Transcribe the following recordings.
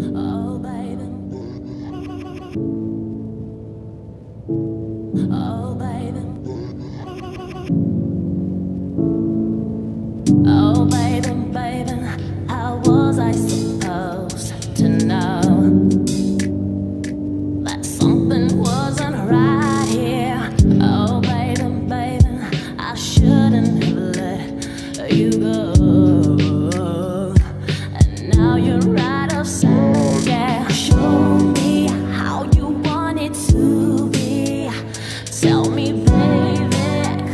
Oh, baby. Oh, baby. Oh, baby, baby. How was I supposed to know that something wasn't right here? Oh, baby, baby. I shouldn't have let you go. And now you're right outside. Tell me, baby,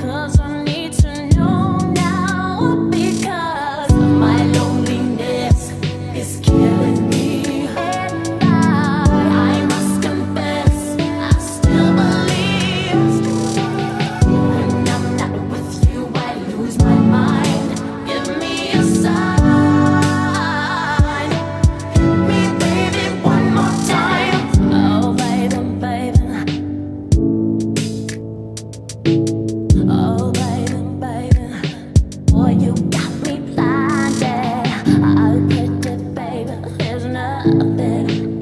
'cause I need to know now, because my loneliness is killing me. And I must confess, I still believe. When I'm not with you, I lose my mind. Give me a sign. Hit me, baby, one more time. Oh, baby, baby. Oh, baby, baby, boy, you got me blinded. I get it, baby, there's nothing